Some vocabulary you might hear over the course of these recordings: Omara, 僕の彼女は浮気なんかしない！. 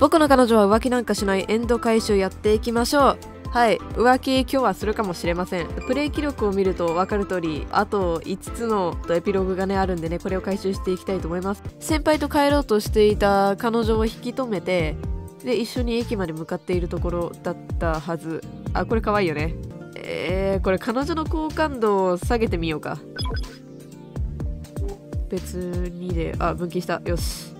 僕の彼女は浮気なんかしない。エンド回収やっていきましょう。はい、浮気今日はするかもしれません。プレイ記録を見ると分かる通り、あと5つのエピローグがねあるんでね、これを回収していきたいと思います。先輩と帰ろうとしていた彼女を引き止めて、で一緒に駅まで向かっているところだったはず。あ、これ可愛いよね。これ彼女の好感度を下げてみようか。別にで、あ、分岐した。よし、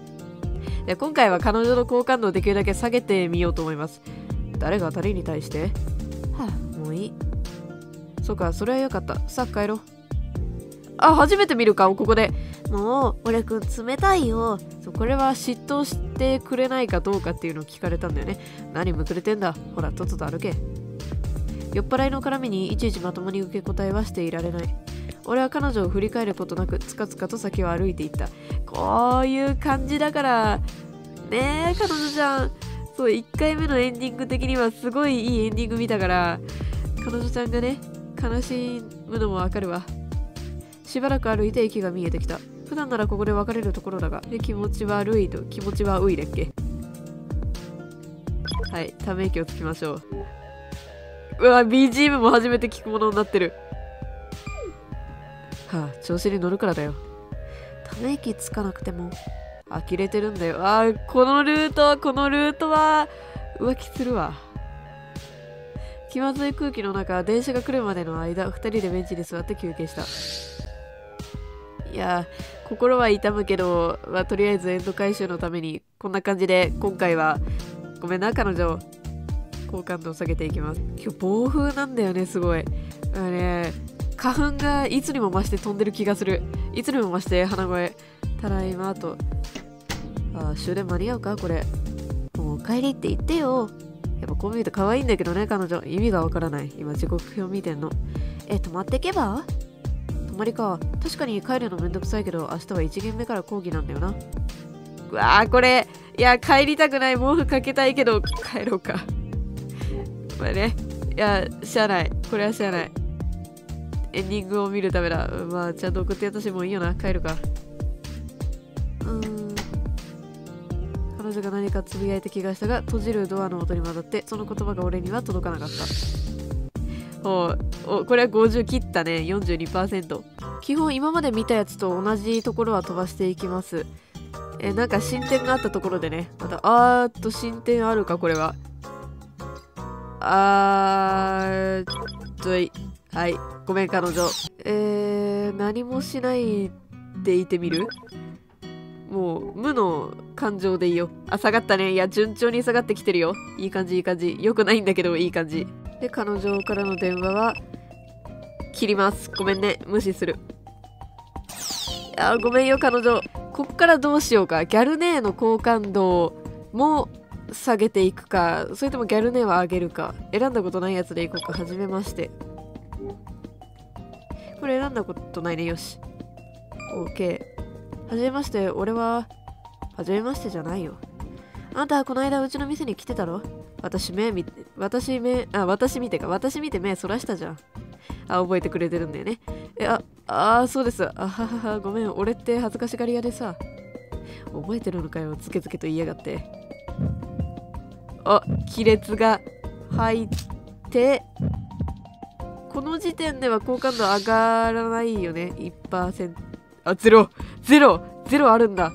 で今回は彼女の好感度をできるだけ下げてみようと思います。誰が誰に対して？はあ、もういい。そうか、それはよかった。さあ、帰ろう。あ、初めて見る顔、ここで。もう、俺くん、冷たいよ。そう、これは嫉妬してくれないかどうかっていうのを聞かれたんだよね。何むくれてんだ。ほら、とっとと歩け。酔っ払いの絡みにいちいちまともに受け答えはしていられない。俺は彼女を振り返ることなく、つかつかと先を歩いていった。こういう感じだから、ねえ、彼女じゃん。そう、1回目のエンディング的にはすごいいいエンディング見たから、彼女ちゃんがね悲しむのもわかるわ。しばらく歩いて駅が見えてきた。普段ならここで別れるところだが、で気持ち悪いと気持ちはういだっけ。はい、ため息をつきましょう。うわ、 BGM も初めて聞くものになってる。はあ、調子に乗るからだよ。ため息つかなくても呆れてるんだよ。あ、このルートは浮気するわ。気まずい空気の中、電車が来るまでの間、2人でベンチに座って休憩した。いや、心は痛むけど、まあ、とりあえずエンド回収のためにこんな感じで今回はごめんな彼女好感度を下げていきます。今日暴風なんだよね、すごい。あれね、花粉がいつにも増して飛んでる気がする。いつにも増して鼻声。ただいまと。あ、終電間に合うかこれ。もうお帰りって言ってよ。やっぱこう見ると可愛いんだけどね、彼女。意味がわからない。今時刻表見てんの。泊まってけば？泊まりか。確かに帰るのめんどくさいけど、明日は1限目から講義なんだよな。うわー、これ。いや、帰りたくない。毛布かけたいけど、帰ろうか。これね。いや、しゃあない。これはしゃあない。エンディングを見るためだ。まあ、ちゃんと送って私もいいよな。帰るか。彼女が何かつぶやいた気がしたが、閉じるドアの音に混ざってその言葉が俺には届かなかった。お、これは50切ったね。 42%。 基本今まで見たやつと同じところは飛ばしていきます。なんか進展があったところでね、また進展あるか。これははい、ごめん彼女。何もしないでいてみる。もう無の感情でいいよ。あ、下がったね。いや、順調に下がってきてるよ。いい感じ、いい感じ。よくないんだけど、いい感じ。で、彼女からの電話は、切ります。ごめんね。無視する。いや、ごめんよ、彼女。こっからどうしようか。ギャル姉の好感度も下げていくか、それともギャル姉は上げるか。選んだことないやつでいこうか。はじめまして。これ選んだことないね。よし。OK。はじめまして、俺は、はじめましてじゃないよ。あんた、この間うちの店に来てたろ？私見て目そらしたじゃん。あ、覚えてくれてるんだよね。そうです。あははは、ごめん、俺って恥ずかしがり屋でさ。覚えてるのかよ、つけつけと言いやがって。あ、亀裂が入って、この時点では好感度上がらないよね。1%。あ、ゼロあるんだ。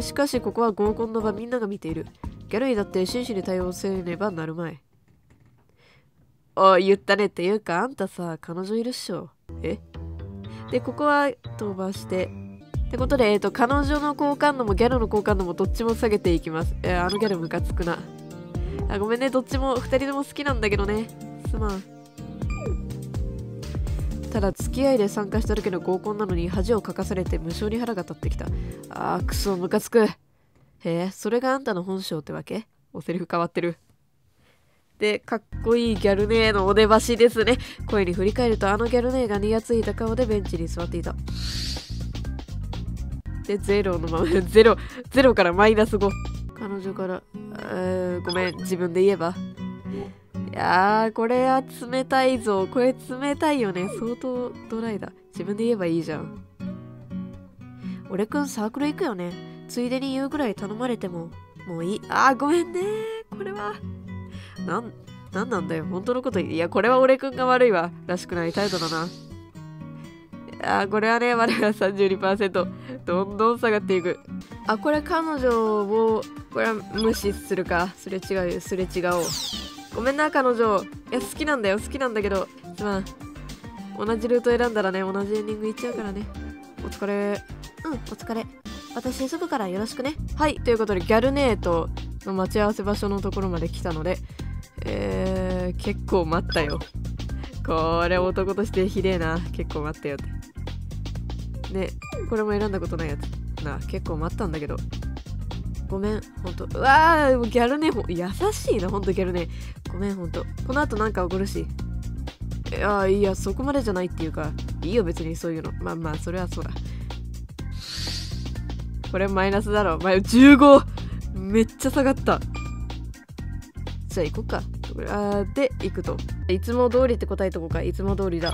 しかしここは合コンの場、みんなが見ている。ギャルにだって真摯に対応せねばなるまい。おい、言ったね。っていうか、あんたさ、彼女いるっしょ。で、ここは飛ばして。ってことで、彼女の好感度もギャルの好感度もどっちも下げていきます。あのギャルムカつくな。あ、ごめんね、どっちも、2人とも好きなんだけどね。すまん。ただ付き合いで参加した時の合コンなのに恥をかかされて無性に腹が立ってきた。あー、クソムカつく。へえ、それがあんたの本性ってわけ？おセリフ変わってる。で、かっこいいギャル姉のお出ましですね。声に振り返ると、あのギャル姉がにやついた顔でベンチに座っていた。で、ゼロのまま、ゼロからマイナス5。彼女から、ごめん、自分で言えば。いやー、これは冷たいぞ。これ冷たいよね。相当ドライだ。自分で言えばいいじゃん。俺くんサークル行くよね。ついでに言うぐらい頼まれてももういい。あーごめんね。これはなんなんだよ本当のこと言う。いやこれは俺くんが悪いわらしくない態度だな。あーこれはね我が 32% どんどん下がっていく。あこれ彼女をこれは無視するか。すれ違うよすれ違おう。ごめんな彼女。いや好きなんだよ好きなんだけどすまん。同じルート選んだらね同じエンディングいっちゃうからね。お疲れ。うんお疲れ。私急ぐからよろしくね。はいということでギャルネートの待ち合わせ場所のところまで来たので結構待ったよ。これ男としてひでえな。結構待ったよってね。これも選んだことないやつな。結構待ったんだけどごめんほんと。うわーギャルネー優しいなほんとギャルネー。ごめんほんとこの後なんか怒るし。いやいやそこまでじゃないっていうかいいよ別にそういうの。まあまあそれはそうだ。これマイナスだろ。前 15! めっちゃ下がった。じゃあ行こっか。あで行くといつも通りって答えとこうか。いつも通りだ。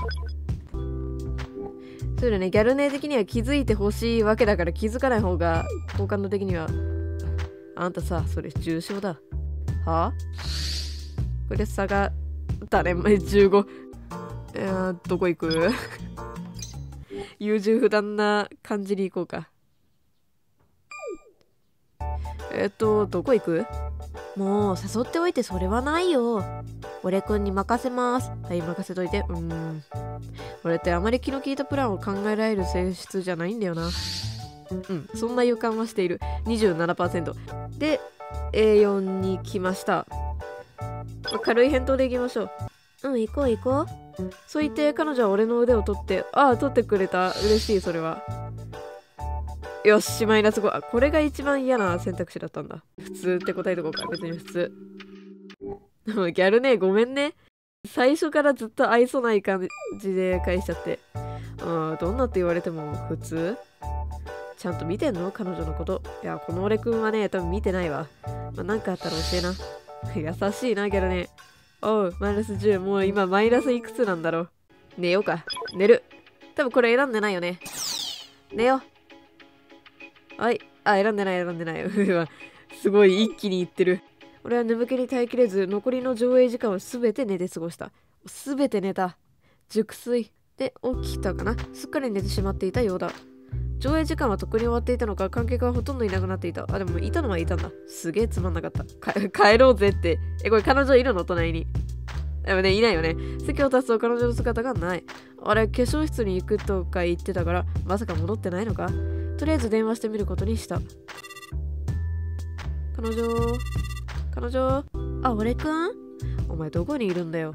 そうだねギャルネー的には気づいてほしいわけだから気づかない方が好感度的には。あんたさそれ重症だ。はあこれ下がったね前 15! どこ行く優柔不断な感じに行こうか。どこ行く？もう誘っておいてそれはないよ。俺くんに任せます。はい、任せといて。俺ってあまり気の利いたプランを考えられる性質じゃないんだよな。うん、そんな予感はしている。27% で、A4 に来ました。軽い返答でいきましょう。うん、行こう行こう。そう言って彼女は俺の腕を取って、ああ、取ってくれた。嬉しい、それは。よしマイナス5。あこれが一番嫌な選択肢だったんだ。普通って答えとこうか。別に普通。でもギャルねごめんね。最初からずっと愛想ない感じで返しちゃって。どんなって言われても普通。ちゃんと見てんの彼女のこと。いやこの俺くんはね多分見てないわ。まあ、なんかあったら教えな。優しいなギャルね。おうマイナス10。もう今マイナスいくつなんだろう。寝ようか。寝る。多分これ選んでないよね。寝よう。はい、あ、選んでない、選んでない。すごい、一気にいってる。俺は眠気に耐えきれず、残りの上映時間をすべて寝て過ごした。すべて寝た。熟睡。で、起きたかな。すっかり寝てしまっていたようだ。上映時間はとっくに終わっていたのか、観客はほとんどいなくなっていた。あ、でも、いたのはいたんだ。すげえつまんなかった。帰ろうぜって。これ、彼女いるの隣に。でもね、いないよね。席を立つと彼女の姿がない。あれ、化粧室に行くとか言ってたから、まさか戻ってないのか。とりあえず電話してみることにした。彼女、あ、俺くん？お前どこにいるんだよ。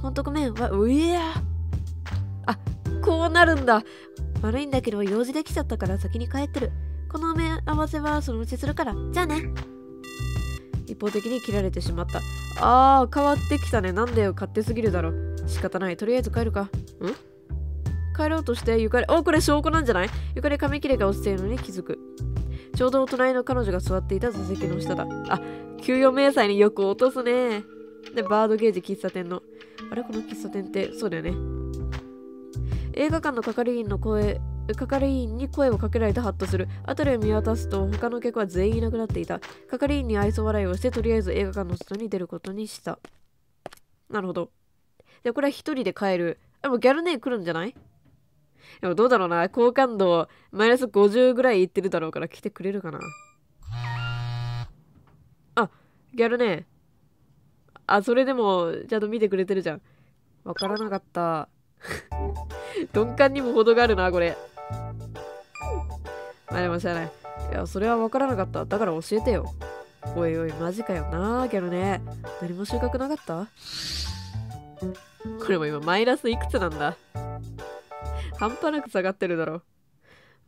ほんとごめん。わ、ういや。あ、こうなるんだ。悪いんだけど用事できちゃったから先に帰ってる。この目合わせはそのうちするから。じゃあね。一方的に切られてしまった。あー、変わってきたね。なんだよ、勝手すぎるだろ。仕方ない。とりあえず帰るか。ん？帰ろうとしてゆかり、おこれ証拠なんじゃない？ゆかり紙切れが落ちているのに気づく。ちょうど隣の彼女が座っていた座席の下だ。あ、給与明細によく落とすね。で、バードゲージ喫茶店の。あれこの喫茶店って、そうだよね。映画館の係員に声をかけられてハッとする。辺りを見渡すと他の客は全員いなくなっていた。係員に愛想笑いをして、とりあえず映画館の外に出ることにした。なるほど。で、これは一人で帰る。でもギャルね来るんじゃない？でもどうだろうな。好感度マイナス50ぐらいいってるだろうから来てくれるかな。あ、ギャルね。あ、それでもちゃんと見てくれてるじゃん。わからなかった。鈍感にも程があるな、これ。まあでもしゃあない。いや、それはわからなかった。だから教えてよ。おいおい、マジかよな、ギャルね。何も収穫なかった？これも今マイナスいくつなんだ。半端なく下がってるだろ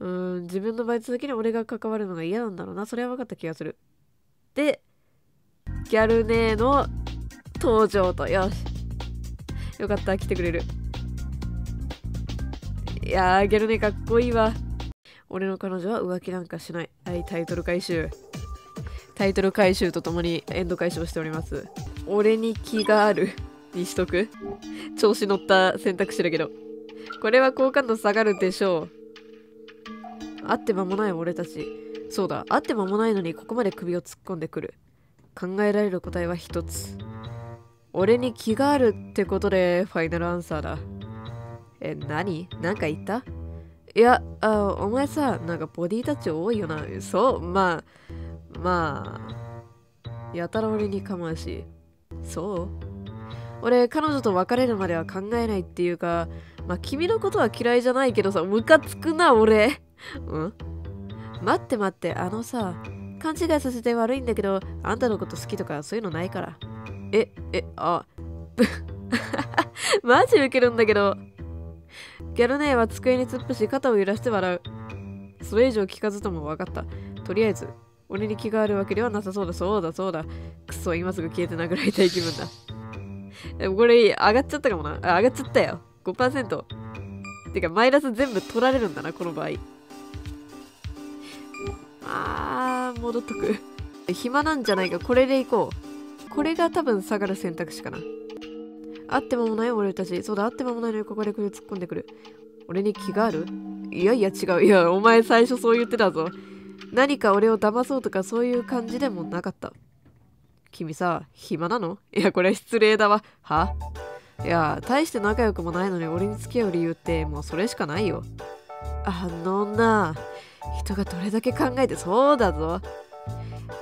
う。自分のバイト先に俺が関わるのが嫌なんだろうな。それは分かった気がする。で、ギャル姉の登場と。よし。よかった、来てくれる。いやー、ギャル姉かっこいいわ。俺の彼女は浮気なんかしない。はい、タイトル回収。タイトル回収とともにエンド回収をしております。俺に気があるにしとく。調子乗った選択肢だけど。これは好感度下がるでしょう。会って間もない俺たち。そうだ、会って間もないのにここまで首を突っ込んでくる。考えられる答えは一つ。俺に気があるってことでファイナルアンサーだ。なんか言った？いや、お前さ、なんかボディタッチ多いよな。そう、まあ、やたら俺に構うし。そう俺、彼女と別れるまでは考えないっていうか、まあ、君のことは嫌いじゃないけどさ、ムカつくな、俺。うん？待って、勘違いさせて悪いんだけど、あんたのこと好きとかそういうのないから。マジウケるんだけど。ギャル姉は机に突っ伏し肩を揺らして笑う。それ以上聞かずとも分かった。とりあえず、俺に気があるわけではなさそうだ、そうだ。くそ、今すぐ消えて殴られたい気分だ。でもこれ、上がっちゃったかもな。上がっちゃったよ。5%。てか、マイナス全部取られるんだな、この場合。戻っとく。暇なんじゃないか、これで行こう。これが多分下がる選択肢かな。あってもない俺たち。そうだ、あってもないのにここで首突っ込んでくる。俺に気がある？いや違う。いや、お前最初そう言ってたぞ。何か俺を騙そうとかそういう感じでもなかった。君さ、暇なの？いや、これ失礼だわ。はいや、大して仲良くもないのに俺に付き合う理由ってもうそれしかないよ。人がどれだけ考えて、そうだぞ。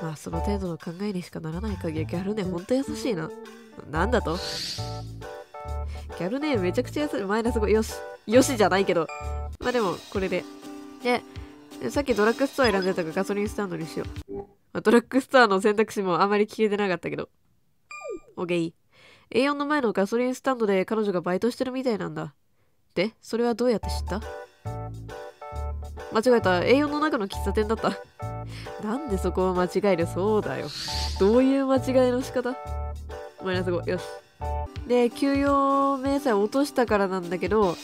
まあ、その程度の考えにしかならない限り、ギャルね、ほんと優しいな。なんだと？ギャルね、めちゃくちゃ優しい。マイナス5。よしじゃないけど。まあでも、これで。で、さっきドラッグストア選んでたからガソリンスタンドにしよう。ドラッグストアの選択肢もあまり消えてなかったけど。OK。A4 の前のガソリンスタンドで彼女がバイトしてるみたいなんだ。で、それはどうやって知った？間違えた。A4 の中の喫茶店だった。なんでそこを間違える？そうだよ。どういう間違いの仕方？マイナス5。よし。で、給与明細落としたからなんだけど、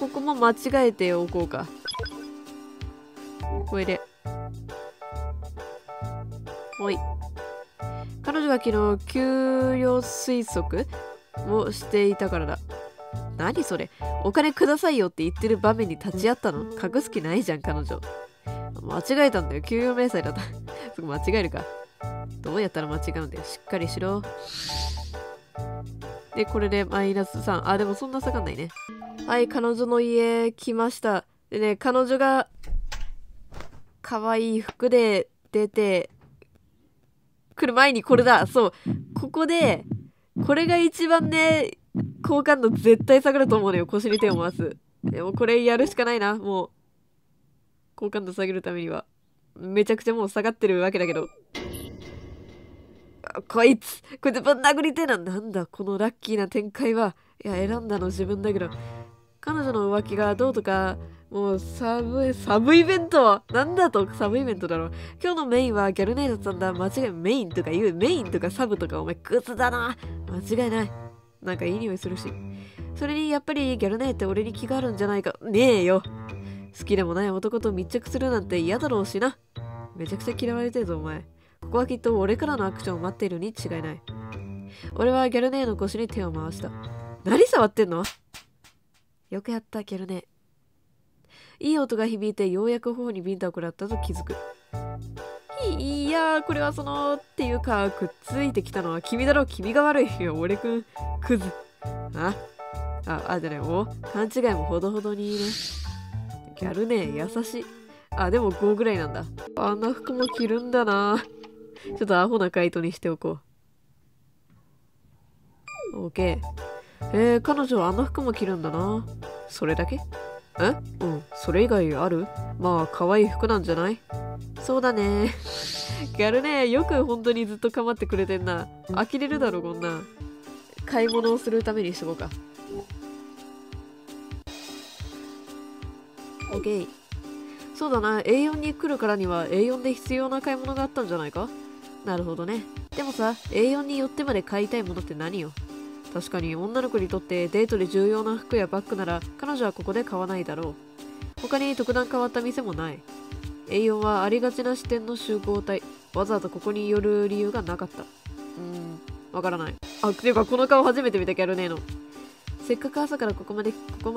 ここも間違えておこうか。これで。ほい。彼女が昨日、給与推測をしていたからだ。何それ？お金くださいよって言ってる場面に立ち会ったの？隠す気ないじゃん、彼女。間違えたんだよ。給与明細だった。そこ間違えるか。どうやったら間違うんだよ。しっかりしろ。で、これでマイナス3。でもそんな下がんないね。はい、彼女の家来ました。でね、彼女が、可愛い服で出て、来る前にこれだ。そう。ここで、これが一番ね、好感度絶対下がると思うのよ。腰に手を回す。でもこれやるしかないな。もう好感度下げるためにはめちゃくちゃもう下がってるわけだけど、こいつぶん殴りてえな。なんだこのラッキーな展開は。いや、選んだの自分だけど、彼女の浮気がどうとか、もうサブイベントなんだと。サブイベントだろ。今日のメインはギャルネイだったんだ。間違い、メインとか言う。メインとかサブとかお前クズだな。間違いない。なんかいい匂いするし。それにやっぱりギャル姉って俺に気があるんじゃないか。ねえよ。好きでもない男と密着するなんて嫌だろうしな。めちゃくちゃ嫌われてるぞお前。ここはきっと俺からのアクションを待っているに違いない。俺はギャル姉の腰に手を回した。何触ってんの？よくやったギャル姉。いい音が響いてようやく頬にビンタを食らったと気づく。いやー、これはっていうか、くっついてきたのは君だろう。君が悪い。いや、俺くん、クズ。じゃない、もう、勘違いもほどほどにいいね。ギャルね、優しい。でも5ぐらいなんだ。あんな服も着るんだな。ちょっとアホな回答にしておこう。OK。彼女はあんな服も着るんだな。それだけ？うん、それ以外ある？まあ、可愛い服なんじゃない？そうだね。ギャルね、よく本当にずっと構ってくれてんな。呆れるだろ、こんな。買い物をするためにしとこうか。OK。そうだな、A4 に来るからには A4 で必要な買い物があったんじゃないか？なるほどね。でもさ、A4 によってまで買いたいものって何よ？確かに女の子にとってデートで重要な服やバッグなら彼女はここで買わないだろう。他に特段変わった店もない。A4 はありがちな視点の集合体。わざわざここに寄る理由がなかった。わからない。っていうかこの顔初めて見たギャルねえの。せっかく朝からここま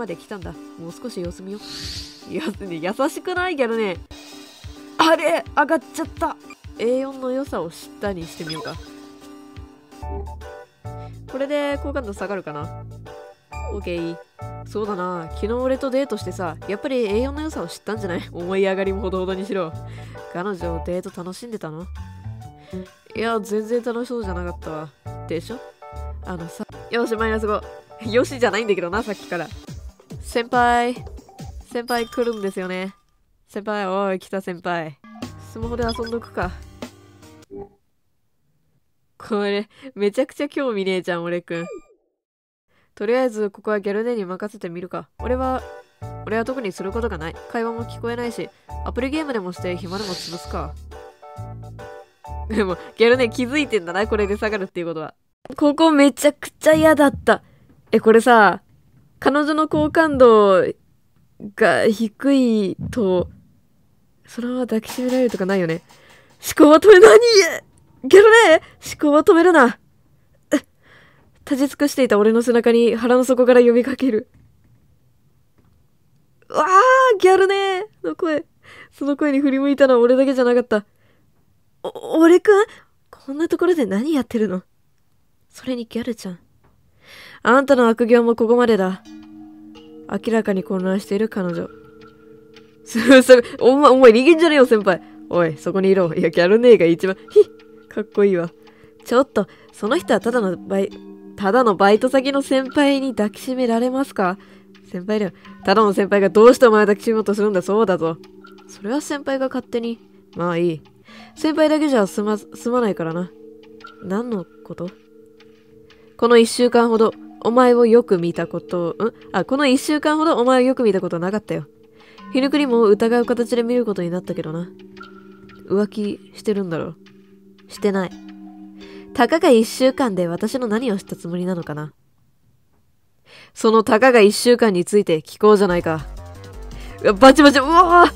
で来たんだ。もう少し様子見よう。優しくないギャルねえ。あれ上がっちゃった。 A4 の良さを知ったにしてみようか。これで好感度下がるかな。 OK。 そうだな、昨日俺とデートしてさ、やっぱり A4 の良さを知ったんじゃない。思い上がりもほどほどにしろ。彼女デート楽しんでたの？いや全然楽しそうじゃなかったわ。でしょ。あのさ、よしマイナス5。よしじゃないんだけどな、さっきから。先輩来るんですよね。先輩、おい来た先輩。スマホで遊んどくか。これめちゃくちゃ興味ねえじゃん俺くん。とりあえずここはギャル姉に任せてみるか。俺は特にすることがない。会話も聞こえないし、アプリゲームでもして暇でも潰すか。でもギャル姉気づいてんだな、これで下がるっていうことは。ここめちゃくちゃ嫌だった。これさ、彼女の好感度が低いとそのまま抱きしめられるとかないよね。思考は止め、何ギャル姉、思考は止めるな。立ち尽くしていた俺の背中に腹の底から呼びかける。うわー、ギャル姉の声。その声に振り向いたのは俺だけじゃなかった。俺くん、こんなところで何やってるの。それにギャルちゃん、あんたの悪行もここまでだ。明らかに混乱している彼女。お前人間じゃねえよ先輩。おいそこにいろ。いやギャル姉が一番かっこいいわ。ちょっとその人はただのバイト先の先輩に抱きしめられますか。先輩だよ。ただの先輩がどうしてお前を抱きしめようとするんだ。そうだぞ。それは先輩が勝手に。まあいい。先輩だけじゃ済まないからな。何のこと。この一週間ほどお前をよく見たこと、この一週間ほどお前をよく見たことなかったよ。ひぬくりも疑う形で見ることになったけどな。浮気してるんだろ。してない。たかが一週間で私の何をしたつもりなのかな。そのたかが一週間について聞こうじゃないか。バチバチ、うわぁ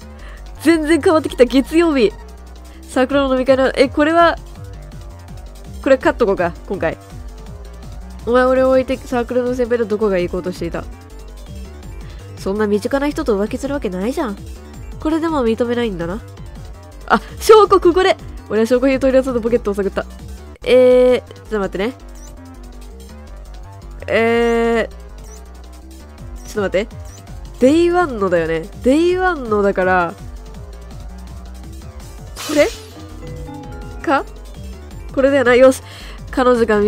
全然変わってきた。月曜日桜の飲み会の、これカットこうか、今回。お前俺を置いてサークルの先輩とどこが行こうとしていた。そんな身近な人と浮気するわけないじゃん。これでも認めないんだな。あ、証拠ここで。俺は証拠品を取り出そうとポケットを探った。ちょっと待ってね。ちょっと待って。デイワンのだよね。デイワンのだから、これかこれだよな。よし。彼女が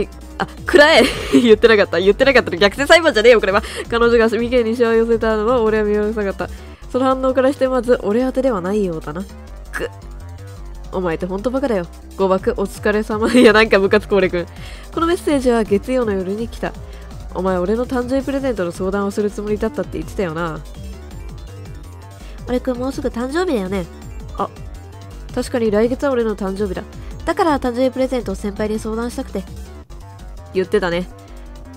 くらえ言ってなかった。言ってなかったの。逆転裁判じゃねえよ、これは。彼女が眉間にシワを寄せたのを俺は見下ろさなかった。その反応からしてまず、俺宛てではないようだな。お前ってほんとバカだよ。誤爆お疲れ様。いや、なんかムカつく俺くん。このメッセージは月曜の夜に来た。お前、俺の誕生日プレゼントの相談をするつもりだったって言ってたよな。俺くん、もうすぐ誕生日だよね。あ、確かに来月は俺の誕生日だ。だから誕生日プレゼントを先輩に相談したくて。言ってたね。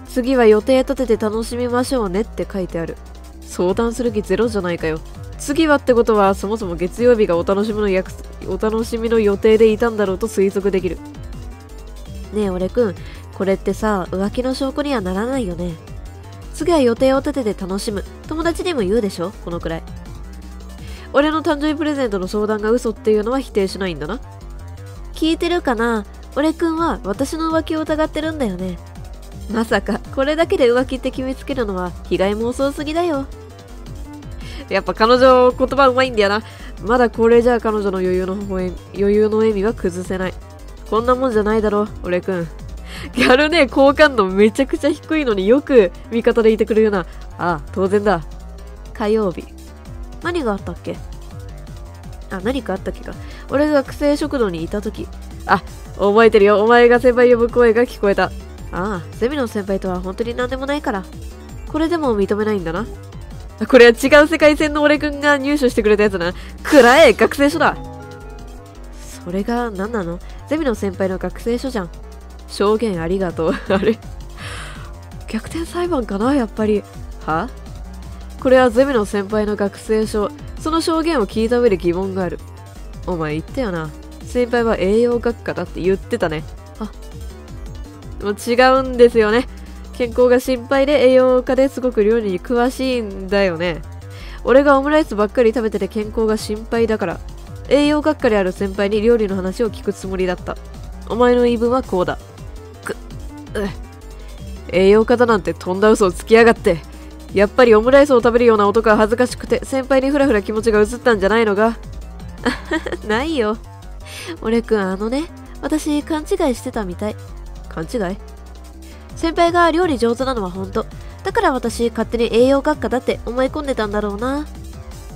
次は予定立てて楽しみましょうねって書いてある。相談する気ゼロじゃないかよ。次はってことは、そもそも月曜日がお楽しみの予定でいたんだろうと推測できる。ねえ俺くん、これってさ、浮気の証拠にはならないよね。次は予定を立てて楽しむ。友達にも言うでしょ、このくらい。俺の誕生日プレゼントの相談が嘘っていうのは否定しないんだな。聞いてるかな。俺くんは私の浮気を疑ってるんだよね。まさかこれだけで浮気って決めつけるのは被害妄想すぎだよ。やっぱ彼女言葉うまいんだよな。まだこれじゃあ彼女の余裕の笑みは崩せない。こんなもんじゃないだろ俺くん。ギャルね、好感度めちゃくちゃ低いのによく味方でいてくれるな。ああ当然だ。火曜日何があったっけ。何かあったっけか。俺が学生食堂にいた時、覚えてるよ。お前が先輩呼ぶ声が聞こえた。ああ、ゼミの先輩とは本当に何でもないから。これでも認めないんだな。これは違う世界線の俺くんが入手してくれたやつな。くらえ、学生書だ。それが何なの。ゼミの先輩の学生書じゃん。証言ありがとう。あれ逆転裁判かな、やっぱり。はこれはゼミの先輩の学生書。その証言を聞いた上で疑問がある。お前言ったよな。先輩は栄養学科だって言ってたね。もう違うんですよね。健康が心配で栄養科ですごく料理に詳しいんだよね。俺がオムライスばっかり食べてて健康が心配だから。栄養学科である先輩に料理の話を聞くつもりだった。お前の言い分はこうだ。栄養科だなんてとんだ嘘をつきやがって。やっぱりオムライスを食べるような男は恥ずかしくて、先輩にふらふら気持ちが移ったんじゃないのか。ないよ。俺くん、私、勘違いしてたみたい。勘違い？先輩が料理上手なのは本当。だから私、勝手に栄養学科だって思い込んでたんだろうな。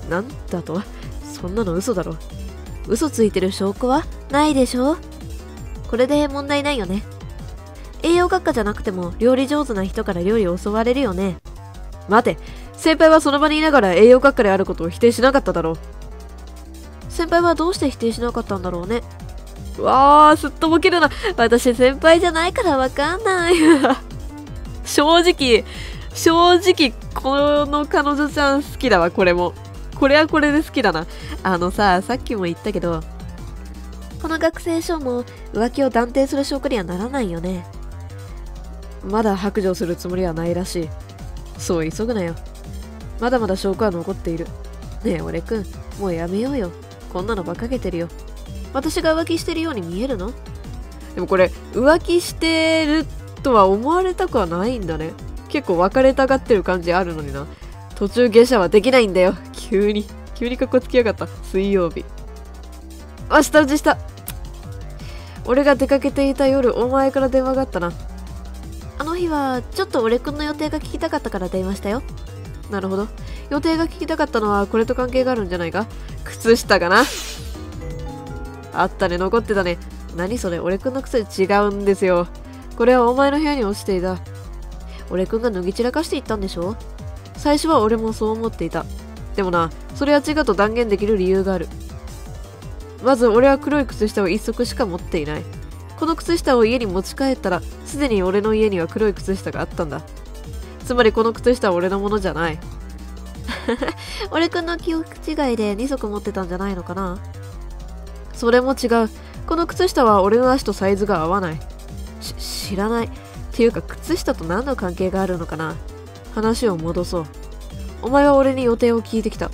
なんだと？そんなの嘘だろ。嘘ついてる証拠はないでしょ。これで問題ないよね。栄養学科じゃなくても料理上手な人から料理を教われるよね。待て、先輩はその場にいながら栄養学科であることを否定しなかっただろう。先輩はどうして否定しなかったんだろうね。うわあ、すっとぼけるな。私先輩じゃないからわかんない。正直この彼女ちゃん好きだわ。これもこれはこれで好きだな。さっきも言ったけど、この学生証も浮気を断定する証拠にはならないよね。まだ白状するつもりはないらしい。そう急ぐなよ。まだまだ証拠は残っている。ねえ俺くん、もうやめようよ。こんなの馬鹿げてるよ。私が浮気してるように見えるの？でもこれ浮気してるとは思われたくはないんだね。結構別れたがってる感じあるのにな。途中下車はできないんだよ。急にかっこつきやがった。水曜日。あ、下打ちした。俺が出かけていた夜、お前から電話があったな。あの日はちょっと俺くんの予定が聞きたかったから電話したよ。なるほど。予定が聞きたかったのはこれと関係があるんじゃないか。靴下かな。あったね、残ってたね。何それ、俺くんの靴。違うんですよ。これはお前の部屋に落ちていた。俺くんが脱ぎ散らかしていったんでしょ。最初は俺もそう思っていた。でもな、それは違うと断言できる理由がある。まず俺は黒い靴下を一足しか持っていない。この靴下を家に持ち帰ったら、すでに俺の家には黒い靴下があったんだ。つまりこの靴下は俺のものじゃない。俺くんの記憶違いで2足持ってたんじゃないのかな。それも違う。この靴下は俺の足とサイズが合わない。知らない。っていうか、靴下と何の関係があるのかな。話を戻そう。お前は俺に予定を聞いてきた。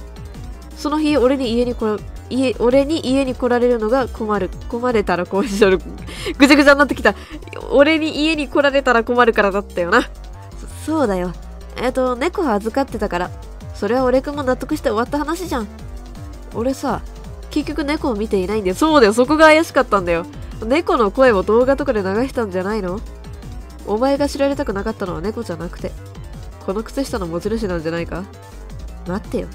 その日、俺に家に来られるのが困る。困れたらこうしょる。ぐちゃぐちゃになってきた。俺に家に来られたら困るからだったよな。そうだよ。猫は預かってたから。それは俺くんも納得して終わった話じゃん。俺さ、結局猫を見ていないんだよ。そうだよ、そこが怪しかったんだよ。猫の声を動画とかで流したんじゃないの？お前が知られたくなかったのは猫じゃなくて、この靴下の持ち主なんじゃないか？待ってよ。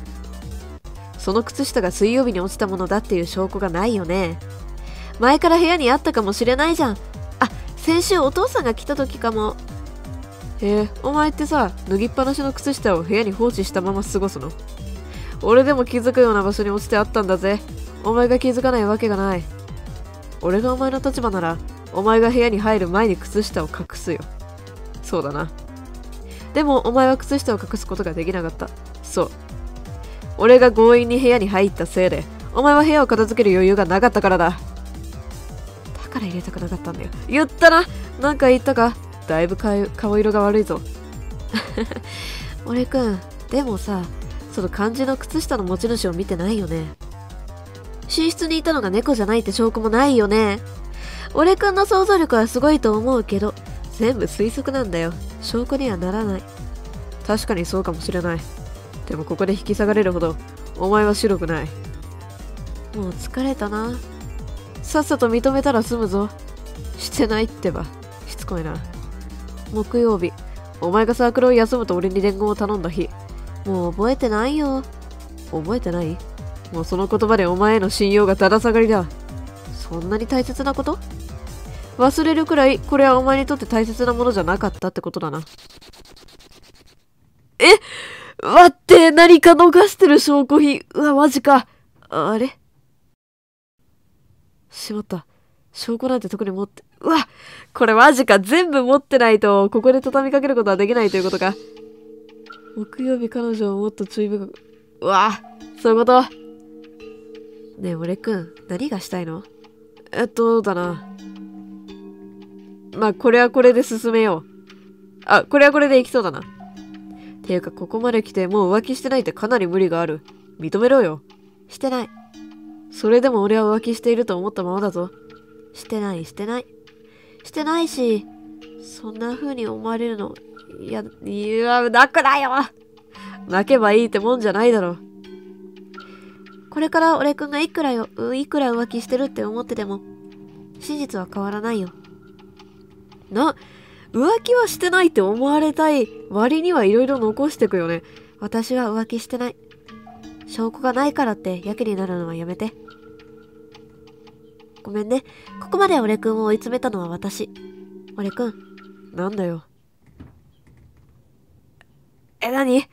その靴下が水曜日に落ちたものだっていう証拠がないよね。前から部屋にあったかもしれないじゃん。あ、先週お父さんが来た時かも。お前ってさ、脱ぎっぱなしの靴下を部屋に放置したまま過ごすの？俺でも気づくような場所に落ちてあったんだぜ。お前が気づかないわけがない。俺がお前の立場なら、お前が部屋に入る前に靴下を隠すよ。そうだな。でもお前は靴下を隠すことができなかった。そう。俺が強引に部屋に入ったせいで、お前は部屋を片付ける余裕がなかったからだ。だから入れたくなかったんだよ。言ったな。なんか言ったか？だいぶ顔色が悪いぞ。俺くん、でもさ、その漢字の靴下の持ち主を見てないよね。寝室にいたのが猫じゃないって証拠もないよね。俺くんの想像力はすごいと思うけど、全部推測なんだよ。証拠にはならない。確かにそうかもしれない。でもここで引き下がれるほど、お前は白くない。もう疲れたな。さっさと認めたら済むぞ。してないってば。しつこいな。木曜日。お前がサークルを休むと俺に伝言を頼んだ日。もう覚えてないよ。覚えてない？もうその言葉でお前への信用がだだ下がりだ。そんなに大切なこと？忘れるくらいこれはお前にとって大切なものじゃなかったってことだな。待って、何か逃してる証拠品。うわ、マジか。あれ？しまった。証拠なんて特に持って、うわ、これマジか。全部持ってないと、ここで畳みかけることはできないということか。木曜日彼女をもっと注意深く、うわ、そういうこと。ねえ、俺くん、何がしたいの？だな。まあ、これはこれで進めよう。あ、これはこれでいきそうだな。ていうか、ここまで来てもう浮気してないってかなり無理がある。認めろよ。してない。それでも俺は浮気していると思ったままだぞ。してないしてないしてないし、そんな風に思われるのいや泣くなよ。泣けばいいってもんじゃないだろ。これから俺くんがいくら浮気してるって思ってても真実は変わらないよ。浮気はしてないって思われたい割にはいろいろ残してくよね。私は浮気してない。証拠がないからってやけになるのはやめて。ごめんね。ここまで俺くんを追い詰めたのは私。俺くん。なんだよ。え、何？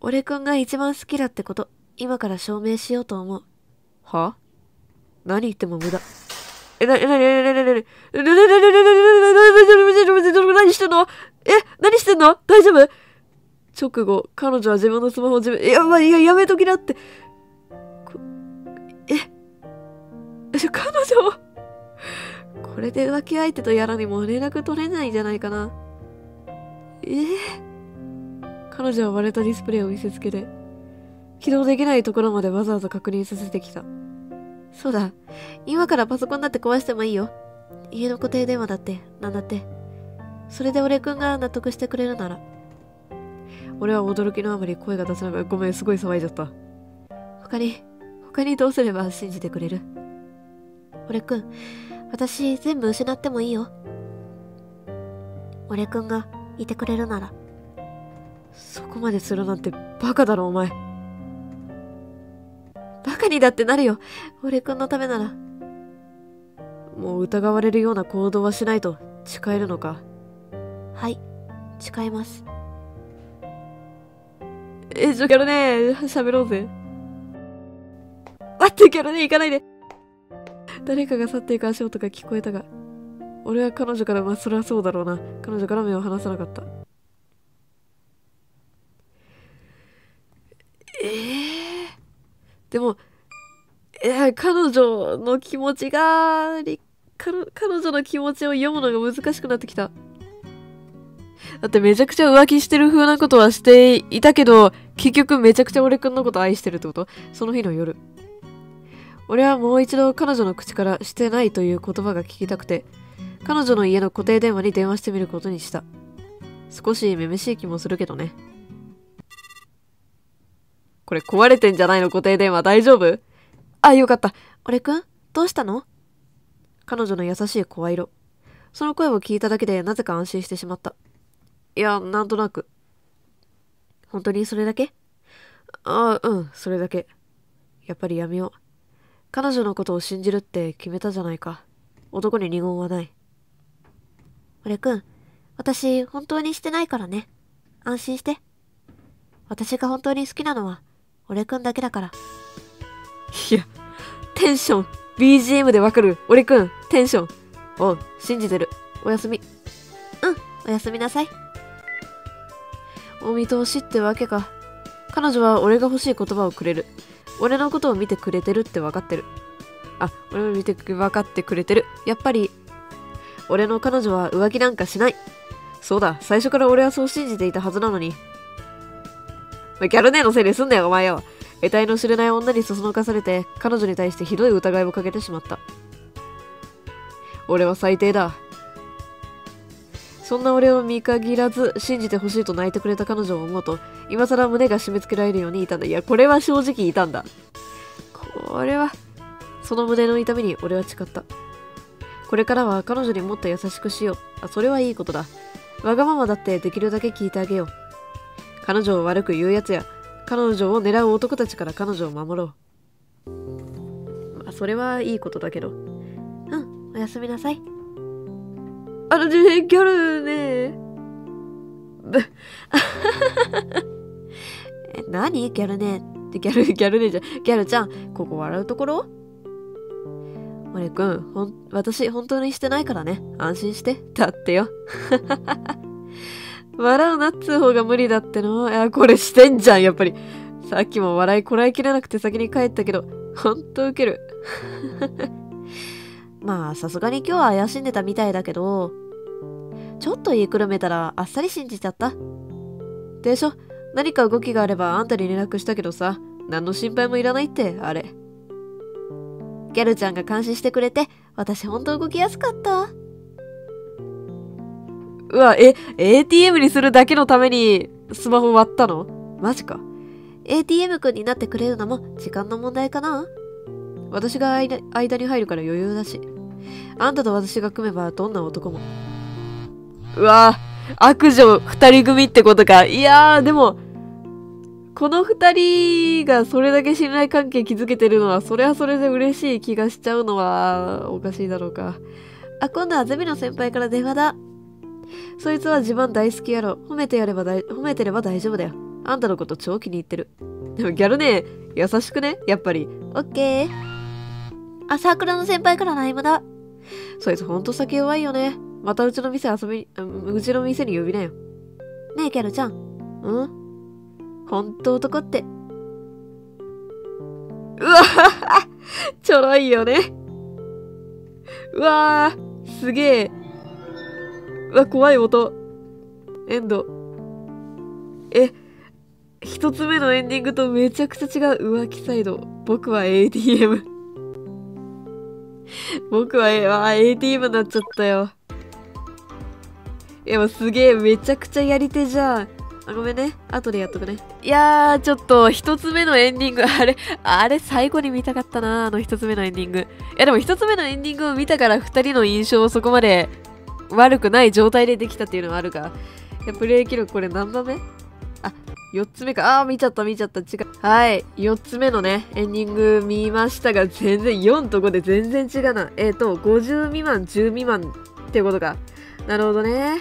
俺くんが一番好きだってこと、今から証明しようと思う。は？何言っても無駄。え、何してんの？え、何してんの？大丈夫？直後、彼女は自分のスマホを自分、やめときなって。彼女はこれで浮気相手とやらにも連絡取れないんじゃないかな。彼女は割れたディスプレイを見せつけて、起動できないところまでわざわざ確認させてきた。そうだ、今からパソコンだって壊してもいいよ。家の固定電話だって、なんだって。それで俺くんが納得してくれるなら。俺は驚きのあまり声が出せなくて、ごめん、すごい騒いじゃった。他にどうすれば信じてくれる？俺くん、私全部失ってもいいよ。俺くんがいてくれるなら。そこまでするなんてバカだろ、お前。バカにだってなるよ。俺くんのためなら。もう疑われるような行動はしないと誓えるのか。はい、誓います。ギャルね、喋ろうぜ。待って、ギャルね、行かないで。誰かが去っていく足音が聞こえたが、俺は彼女から、そりゃそうだろうな。彼女から目を離さなかった。でも、彼女の気持ちを読むのが難しくなってきた。だってめちゃくちゃ浮気してる風なことはしていたけど、結局めちゃくちゃ俺くんのこと愛してるってこと？その日の夜。俺はもう一度彼女の口からしてないという言葉が聞きたくて、彼女の家の固定電話に電話してみることにした。少しめめしい気もするけどね。これ壊れてんじゃないの？固定電話大丈夫？あ、よかった。俺くん？どうしたの？彼女の優しい声色。その声を聞いただけでなぜか安心してしまった。いや、なんとなく。本当にそれだけ？ああ、うん、それだけ。やっぱりやめよう。彼女のことを信じるって決めたじゃないか。男に二言はない。俺くん、私本当にしてないからね。安心して。私が本当に好きなのは、俺くんだけだから。いや、テンション。BGM でわかる。俺くん、テンション。おう、信じてる。おやすみ。うん、おやすみなさい。お見通しってわけか。彼女は俺が欲しい言葉をくれる。俺のことを見てくれてるって分かってる。あ、俺も分かってくれてる。やっぱり、俺の彼女は浮気なんかしない。そうだ、最初から俺はそう信じていたはずなのに。ギャル姉のせいにすんだよ、お前よ。得体の知れない女にそそのかされて、彼女に対してひどい疑いをかけてしまった。俺は最低だ。そんな俺を見限らず信じてほしいと泣いてくれた彼女を思うと、今更胸が締め付けられるようにいたんだ。いや、これは正直いたんだ。これは、その胸の痛みに俺は誓った。これからは彼女にもっと優しくしよう。あ、それはいいことだ。わがままだってできるだけ聞いてあげよう。彼女を悪く言うやつや、彼女を狙う男たちから彼女を守ろう。まあ、それはいいことだけど。うん、おやすみなさい。ギャルねー。何ギャルねー。ギャルねーじゃん。ギャルちゃん、ここ笑うところ？俺くん、私本当にしてないからね。安心して。だってよ。笑うなっつう方が無理だっての。いや、これしてんじゃん、やっぱり。さっきも笑いこらえきれなくて先に帰ったけど、ほんとウケる。まあ、さすがに今日は怪しんでたみたいだけど、ちょっと言いくるめたらあっさり信じちゃった。でしょ、何か動きがあればあんたに連絡したけどさ、何の心配もいらないって、あれ。ギャルちゃんが監視してくれて、私ほんと動きやすかった。うわ、ATM にするだけのためにスマホ割ったの？マジか。ATM 君になってくれるのも時間の問題かな？私が間に入るから余裕だし。あんたと私が組めばどんな男も。うわぁ、悪女二人組ってことか。いやー、でも、この二人がそれだけ信頼関係築けてるのは、それはそれで嬉しい気がしちゃうのは、おかしいだろうか。あ、今度はゼミの先輩から電話だ。そいつは自慢大好きやろ。褒めてれば大丈夫だよ。あんたのこと超気に入ってる。でもギャルね、優しくね、やっぱり。オッケー。あ、サークルの先輩から内務だ。そいつほんと酒弱いよね。またうちの店に呼びなよ。ねえ、キャルちゃん。うん？ほんと男って。うわぁちょろいよね。うわぁすげえ。うわ、怖い音。エンド。一つ目のエンディングとめちゃくちゃ違う。浮気サイド。僕は ATM。僕は、ATM になっちゃったよ。いや、もうすげえ、めちゃくちゃやり手じゃん。あ、ごめんね。後でやっとくね。いやー、ちょっと、一つ目のエンディング、あれ最後に見たかったな、あの一つ目のエンディング。いや、でも一つ目のエンディングを見たから、二人の印象をそこまで悪くない状態でできたっていうのはあるか。いや、プレイ記録、これ何番目？あ、4つ目か。あー、見ちゃった。違う。はい。4つ目のね、エンディング見ましたが、全然、4と5で全然違うな。50未満、10未満ってことか。なるほどね。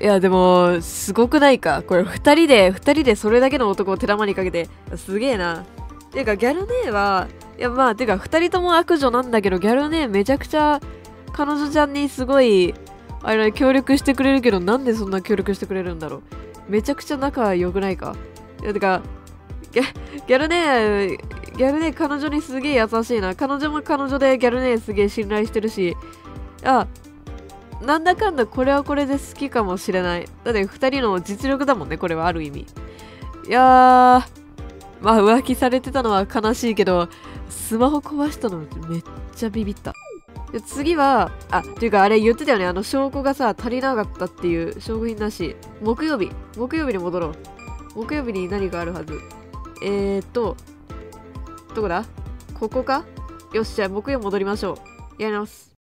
いや、でも、すごくないか。これ、2人でそれだけの男を手玉にかけて、すげえな。てか、ギャル姉は、いや、まあ、てか、2人とも悪女なんだけど、ギャル姉めちゃくちゃ、彼女ちゃんにすごい、あれ、協力してくれるけど、なんでそんな協力してくれるんだろう。めちゃくちゃ仲良くないか。いや、てか、ギャルね、彼女にすげえ優しいな。彼女も彼女でギャルね、すげえ信頼してるし、あ、なんだかんだこれはこれで好きかもしれない。だって2人の実力だもんね、これはある意味。いやー、まあ浮気されてたのは悲しいけど、スマホ壊したのめっちゃビビった。で次は、あ、というかあれ言ってたよね、あの証拠がさ、足りなかったっていう証拠品なし。木曜日に戻ろう。木曜日に何かあるはず。どこだ？ここか？よっしゃ、木曜戻りましょう。やり直す。